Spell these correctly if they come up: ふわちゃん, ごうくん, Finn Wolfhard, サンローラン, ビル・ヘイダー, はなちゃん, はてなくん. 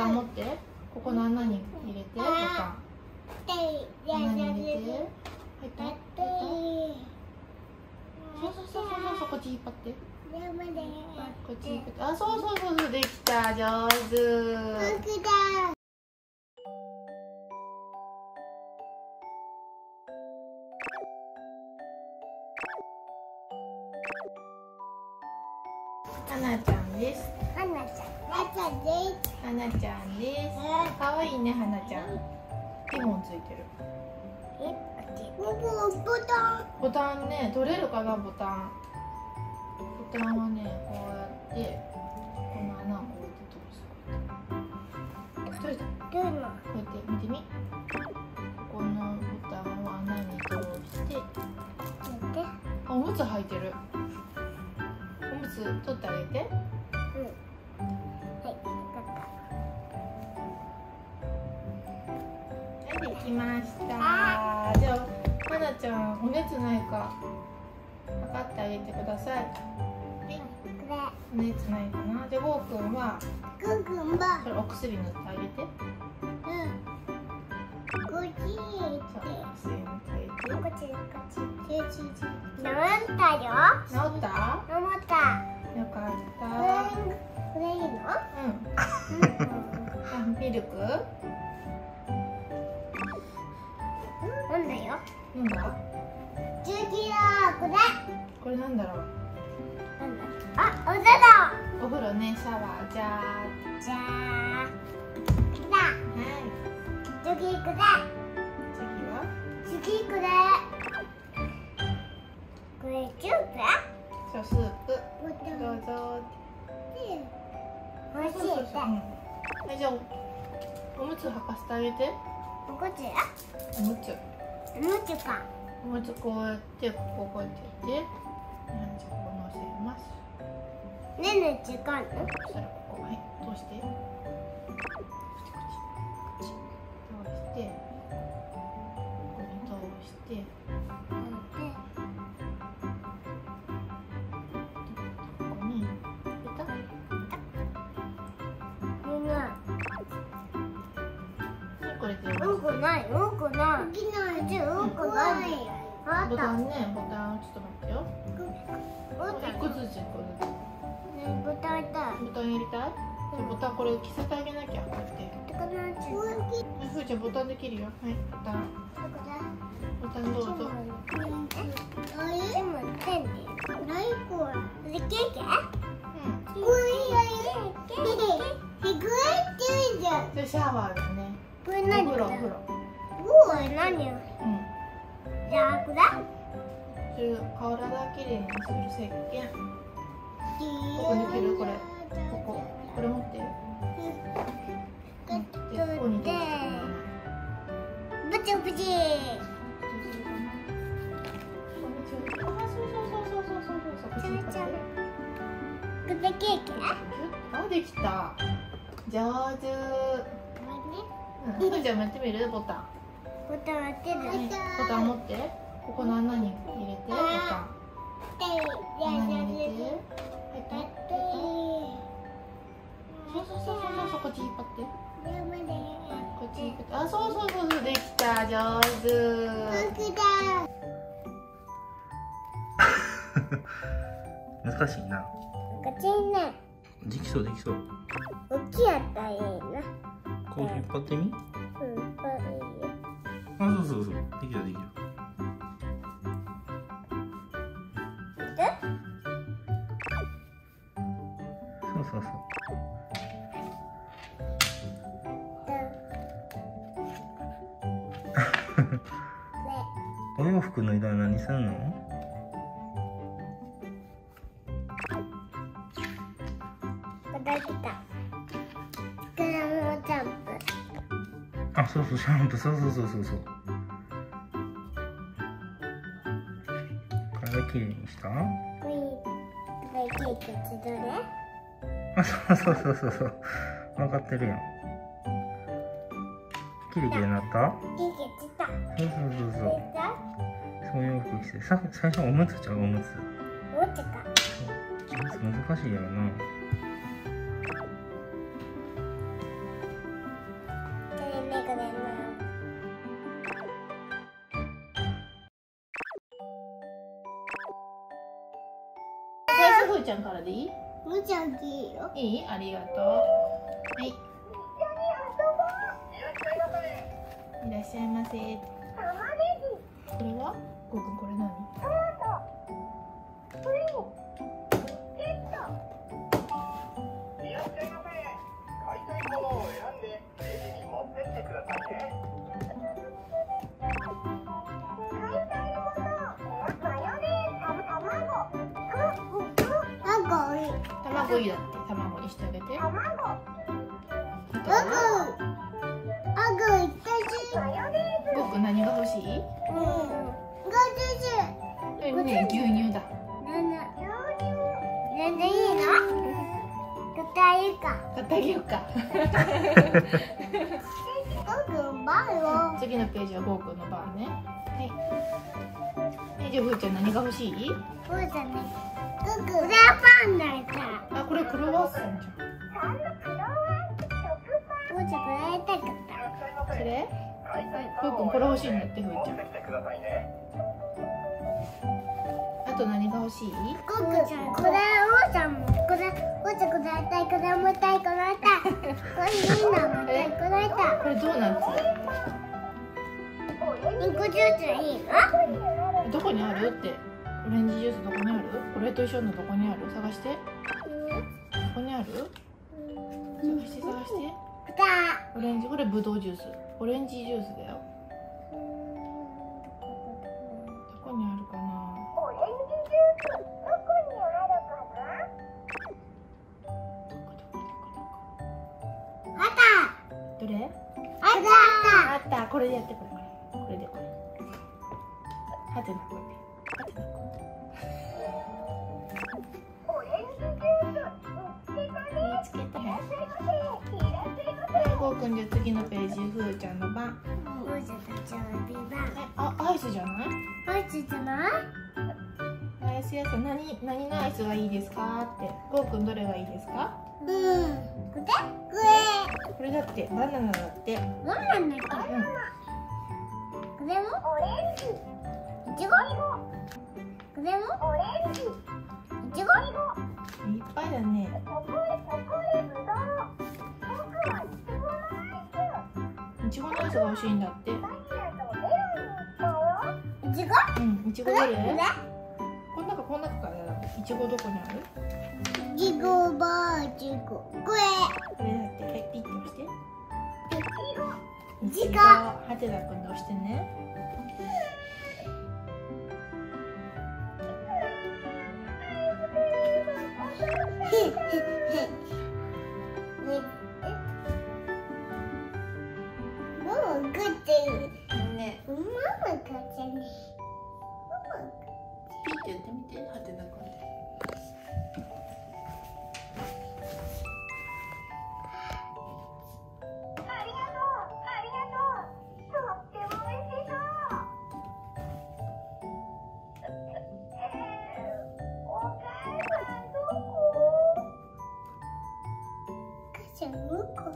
タン持ってここの穴に入れて、ボタン穴に入れて、入った入った、そうそうそうそうそう、こっち引っ張って、こっち引っ張って、あ、そうそうそうそう、できた、上手だ。アナちゃんです。アナちゃん。アナちゃんです。アナちゃんです。可愛いね、ハナちゃん。リボンついてる。ボタンね、取れるかな、ボタン。ボタンはね、こうやって。この穴をこうやって通す。取れた。こうやって見てみ。ここのボタンを穴に通して。あ、おむつ履いてる。取ってあげて。うん。はい。できました。じゃあ、はなちゃん、お熱ないか。測ってあげてください。はい。お熱ないかな。じゃあ、ゴーくんは。ゴーくんは。これお薬塗ってあげて。うん。こっち。そう、お薬塗ってあげて。こっち、こっち。治ったよ。治った。よかった。これいいの？うん。あ、ミルク？飲んだよ。飲んだ？ジューキーこれ。これなんだろう？なんだ？あ、お風呂。お風呂ね、シャワー。じゃーじゃー。だ。はい。ジューキーこれ。次は？ジューキーこれ。これジュープ？そう、スープ。どうぞ。おいしい。はい、じゃあ、おむつ履かせてあげて。おむつ。おむつ。おむつか。おむつこうやって、こここうやってやって。じゃあ、こう乗せます。ねえねえ、違うの。そしたら、ここ、はい、通して。通して。ここに通して。うんこない、うんこない、うんこない、ボタンね、ボタン、ちょっと待ってよ、1個ずつ1個ずつ、ボタンやりたい、ボタンやりたい、ボタンこれ着せてあげなきゃ、こうやってふーちゃんボタンできるよ、はい、ボタンボタンどうぞ、うん、シャワーだね、これ何？お風呂、お風呂。おー、何？うん。じゃあ、これ？それ、体きれいにする石鹸。ここに着る、これ。ここ。これ持ってる。ここに着る。ブチブチ。あ、そうそうそうそうそうそうそう。ちゃん。これケーキ？あ、できた。上手。ふーちゃんもやってみる？ボタン。ボタンやってる。ボタン持って。ここの穴に入れて。ボタン。穴に入れて。入った。そうそうそうそうそう。こっち引っ張って。こっち引っ張って。あ、そうそうそうそう。できた。上手。上手だ。難しいな。難しいな。できそうできそう。大きいやったらいいな。こう引っ張ってみ。うん、あ、そうそうそう、できたできた。そうそうそう。お洋服の色は何するの？できた。あ、そうそう、シャンプー、そうそうそうそうそう。体きれいにした。あ、そうそうそうそうそう。分かってるやん。きれいきれいになった。そうそうそうそう。そういう服着て、最初おむつちゃう、おむつ。おむつか。おむつ難しいやろな。ーちゃんからでいい？むーちゃん黄色。いい？ありがとう。はい。いらっしゃいませ。玉ねぎ。これは？ゴーくんこれ何？トマト。これも。ケット。いらっしゃいませ。買いたいものを選んでレジに持ってってくださいね。卵いいだって、卵にしてあげて。卵。ごくいったし。ごく何が欲しい？ごくじゅ。牛乳だ。なんでいいの？買ってあげるか。買ってあげるか。ごくの番よ。次のページはごくの番ね。はい。じゃあふーちゃん何が欲しい？ふーちゃんね。クラパンだった。あ、これクロワッサンじゃん。ふうちゃんこれやりたかった。それ？ふうくんこれ欲しいんだってふうちゃん。あと何が欲しい？ふうちゃんこれ、ふうちゃんもこれ、ふうちゃんこれやりたい、これもやりたい、これやりたい。これいいな、これやりたい。これドーナツ。リンゴジュースいいの？どこにあるって。オレンジジュースどこにある？これと一緒のどこにある？探して。ここにある？探して探して。オレンジ、これブドウジュース。オレンジジュースだよ。どこにあるかな？オレンジジュースどこにあるかな？あった。どれ？あった。あった。これでやってこれこれ。これでこれ。はてなこれ。ゴーくんじゃ次のページ、ふーちゃんの番。ふーちゃんたちはビーバー。あ、アイスじゃない？アイスじゃない？アイス屋さん、何のアイスがいいですかって。ゴーくんどれがいいですか？これ？これだって、バナナだって。バナナだって。これも？オレンジ。いちご？これも？オレンジ。いちご？いっぱいだね。いちごのアイスが欲しいんだって。いちご？うん、いちごどれ？この中から選ぶ。いちごどこにある？いちごバー、いちご。これ。これだって。はい、ピッと押して。いちご。はてなくんで押してね。やってみて、はてなくんで。ありがとう、ありがとう。とっても美味しそう。お母さんどこ？お母ちゃん向こう。